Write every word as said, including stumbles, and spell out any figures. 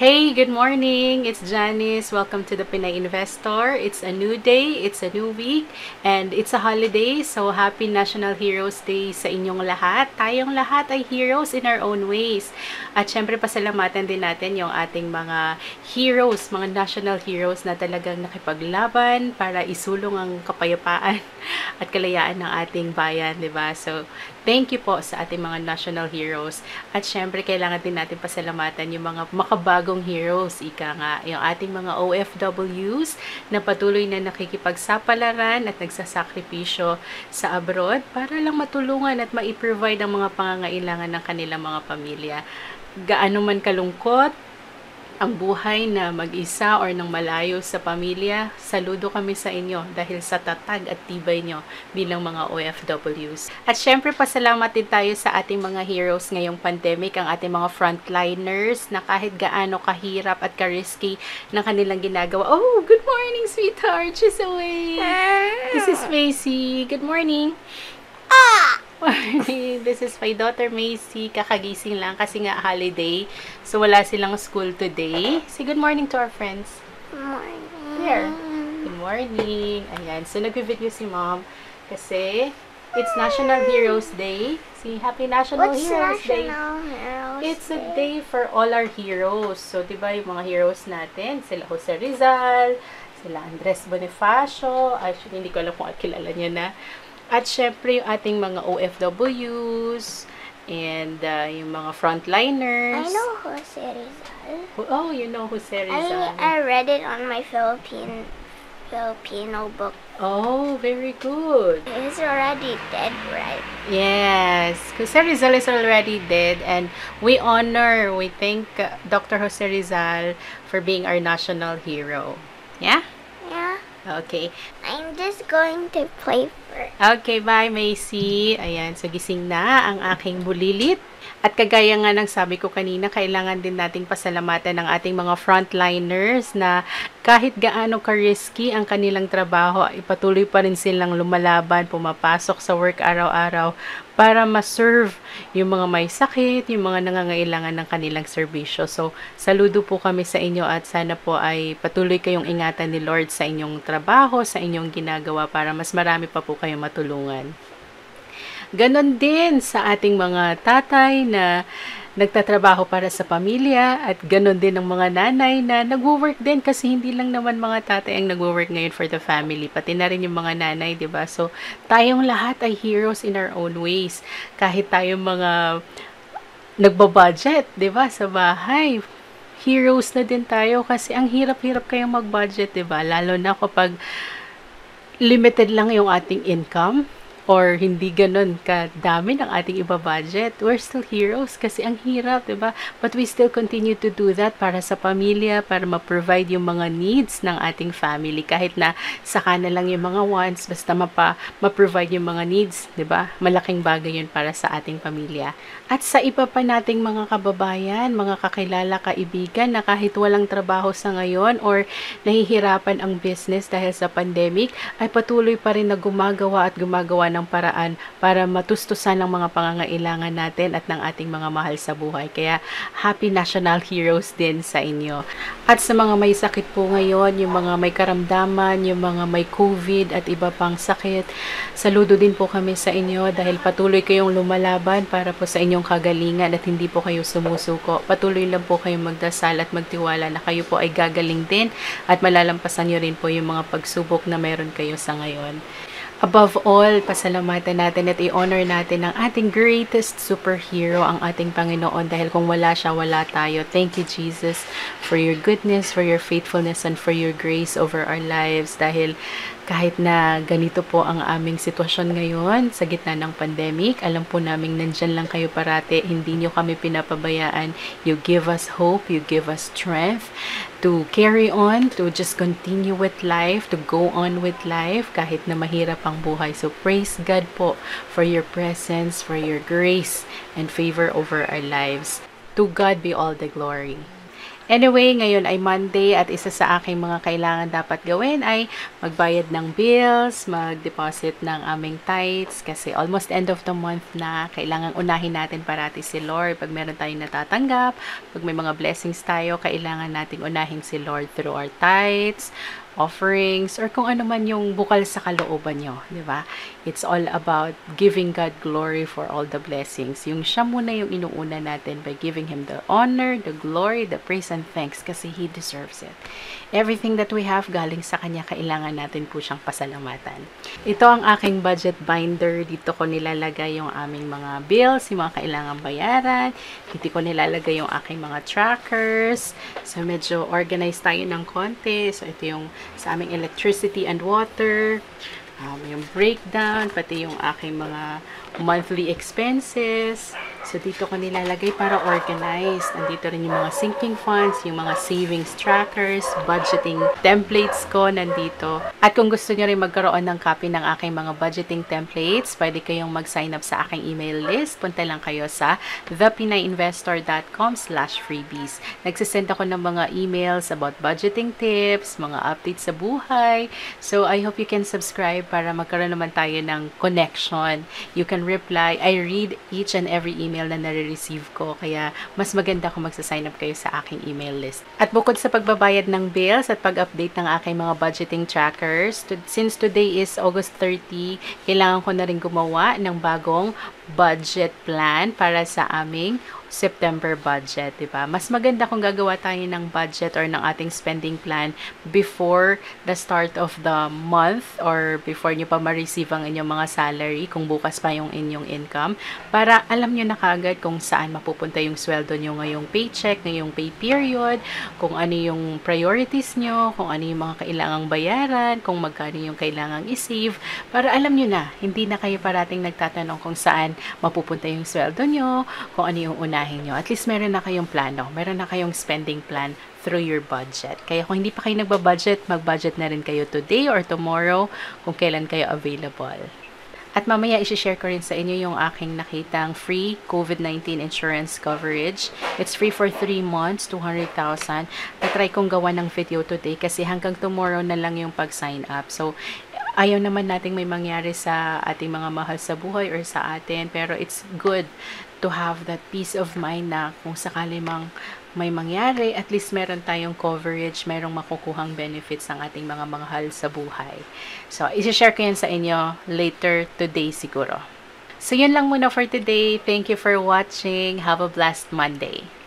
Hey, good morning. It's Janice. Welcome to The Pinay Investor. It's a new day, it's a new week, and it's a holiday. So, happy National Heroes Day sa inyong lahat. Tayong lahat ay heroes in our own ways. At syempre, pasalamatan din natin yung ating mga heroes, mga national heroes na talagang nakipaglaban para isulong ang kapayapaan at kalayaan ng ating bayan, di ba? So, thank you po sa ating mga national heroes. At syempre, kailangan din natin pasalamatan yung mga makabago heroes, ika nga, yung ating mga O F Ws na patuloy na nakikipagsapalaran at nagsasakripisyo sa abroad para lang matulungan at maiprovide ang mga pangangailangan ng kanilang mga pamilya. Gaano man kalungkot ang buhay na mag-isa or ng malayo sa pamilya, saludo kami sa inyo dahil sa tatag at tibay nyo bilang mga O F Ws. At syempre, pasalamat din tayo sa ating mga heroes ngayong pandemic, ang ating mga frontliners na kahit gaano kahirap at ka-risky ng kanilang ginagawa. Oh, good morning, sweetheart! She's away! This is Maisie. Good morning! Ah! This is my daughter Maisie. Kakagising lang kasi nga holiday. So wala silang school today. Say good morning to our friends. Good morning. There. Good morning. Ayan. So nag-video si mom kasi it's National Heroes Day. See, happy National What's Heroes National Day. Heroes it's a day for all our heroes. So diba yung mga heroes natin, sila Jose Rizal, sila Andres Bonifacio. Actually, hindi ko alam kung kilala niya na. At syempre, yung ating mga O F Ws and uh, yung mga frontliners. I know Jose Rizal. Oh, you know Jose Rizal. I, I read it on my Philippine, Filipino book. Oh, very good. He's already dead, right? Yes. Jose Rizal is already dead. And we honor, we thank uh, Doctor Jose Rizal for being our national hero. Yeah? Yeah. Okay. I'm just going to play first. Okay, bye Maisie. Ayan, so gising na ang aking bulilit. At kagaya nga ng sabi ko kanina, kailangan din nating pasalamatan ng ating mga frontliners na kahit gaano ka-risky ang kanilang trabaho, ipatuloy pa rin silang lumalaban, pumapasok sa work araw-araw para ma-serve yung mga may sakit, yung mga nangangailangan ng kanilang serbisyo. So, saludo po kami sa inyo at sana po ay patuloy kayong ingatan ni Lord sa inyong trabaho, sa inyong ginagawa para mas marami pa po kayong matulungan. Ganon din sa ating mga tatay na nagtatrabaho para sa pamilya at ganon din ang mga nanay na nagwo-work din kasi hindi lang naman mga tatay ang nagwo-work ngayon for the family, pati na rin yung mga nanay, di ba? So, tayong lahat ay heroes in our own ways. Kahit tayong mga nagbabudget, di ba, sa bahay, heroes na din tayo kasi ang hirap-hirap kayong mag-budget, di ba? Lalo na kapag limited lang yung ating income or hindi ganun kadami ng ating iba-budget, we're still heroes kasi ang hirap, diba? But we still continue to do that para sa pamilya, para ma-provide yung mga needs ng ating family. Kahit na saka na lang yung mga wants, basta mapa, ma-provide yung mga needs, diba? Malaking bagay yun para sa ating pamilya. At sa iba pa nating mga kababayan, mga kakilala, kaibigan na kahit walang trabaho sa ngayon or nahihirapan ang business dahil sa pandemic, ay patuloy pa rin na gumagawa at gumagawa ng paraan para matustusan ang mga pangangailangan natin at ng ating mga mahal sa buhay. Kaya, happy National Heroes din sa inyo. At sa mga may sakit po ngayon, yung mga may karamdaman, yung mga may COVID at iba pang sakit, saludo din po kami sa inyo dahil patuloy kayong lumalaban para po sa inyong kagalingan at hindi po kayo sumusuko. Patuloy lang po kayong magdasal at magtiwala na kayo po ay gagaling din at malalampasan nyo rin po yung mga pagsubok na meron kayo sa ngayon. Above all, pasalamatan natin at i-honor natin ang ating greatest superhero, ang ating Panginoon, dahil kung wala siya, wala tayo. Thank you, Jesus, for your goodness, for your faithfulness, and for your grace over our lives. Dahil kahit na ganito po ang aming sitwasyon ngayon, sa gitna ng pandemic, alam po namin nandyan lang kayo parati, hindi nyo kami pinapabayaan. You give us hope, you give us strength to carry on, to just continue with life, to go on with life, kahit na mahirap ang buhay. So, praise God po for your presence, for your grace, and favor over our lives. To God be all the glory. Anyway, ngayon ay Monday at isa sa aking mga kailangan dapat gawin ay magbayad ng bills, mag-deposit ng aming tithes kasi almost end of the month na, kailangan unahin natin parati si Lord. Pag meron tayong natatanggap, pag may mga blessings tayo, kailangan nating unahin si Lord through our tithes, offerings, or kung ano man yung bukal sa kalooban nyo, di ba? It's all about giving God glory for all the blessings. Yung siya muna yung inuuna natin by giving Him the honor, the glory, the praise, and thanks kasi He deserves it. Everything that we have galing sa Kanya, kailangan natin po siyang pasalamatan. Ito ang aking budget binder. Dito ko nilalagay yung aming mga bills, yung mga kailangan bayaran. Dito ko nilalagay yung aking mga trackers. So, medyo organized tayo ng konti. So, ito yung sa aming electricity and water, um, yung breakdown, pati yung aking mga monthly expenses. So, dito ko nilalagay para organized. Andito rin yung mga sinking funds, yung mga savings trackers, budgeting templates ko nandito. At kung gusto nyo rin magkaroon ng copy ng aking mga budgeting templates, pwede kayong mag-sign up sa aking email list. Punta lang kayo sa the pinay investor dot com slash freebies. Nagsisend ako ng mga emails about budgeting tips, mga updates sa buhay. So, I hope you can subscribe para magkaroon naman tayo ng connection. You can reply. I read each and every email na nare-receive ko. Kaya, mas maganda kung magsasign up kayo sa aking email list. At bukod sa pagbabayad ng bills at pag-update ng aking mga budgeting trackers, to, since today is August thirtieth, kailangan ko na rin gumawa ng bagong budget plan para sa aming September budget, diba? Mas maganda kung gagawa tayo ng budget or ng ating spending plan before the start of the month or before nyo pa ma-receive ang inyong mga salary kung bukas pa yung inyong income para alam nyo na kagad kung saan mapupunta yung sweldo nyo ngayong paycheck, ngayong pay period, kung ano yung priorities nyo, kung ano yung mga kailangang bayaran, kung magkano yung kailangang isave, para alam nyo na, hindi na kayo parating nagtatanong kung saan mapupunta yung sweldo nyo, kung ano yung una nyo. At least meron na kayong plano, meron na kayong spending plan through your budget. Kaya kung hindi pa kayo nagbabudget, mag-budget na rin kayo today or tomorrow kung kailan kayo available. At mamaya isi-share ko rin sa inyo yung aking nakitang free COVID nineteen insurance coverage. It's free for three months, two hundred thousand. Natry kong gawa ng video today kasi hanggang tomorrow na lang yung pag-sign up. So, ayaw naman nating may mangyari sa ating mga mahal sa buhay or sa atin, pero it's good to have that peace of mind na kung sakali mang may mangyari, at least meron tayong coverage, merong makukuhang benefits ng ating mga mahal sa buhay. So, isi-share ko yan sa inyo later today siguro. So, yun lang muna for today. Thank you for watching. Have a blessed Monday.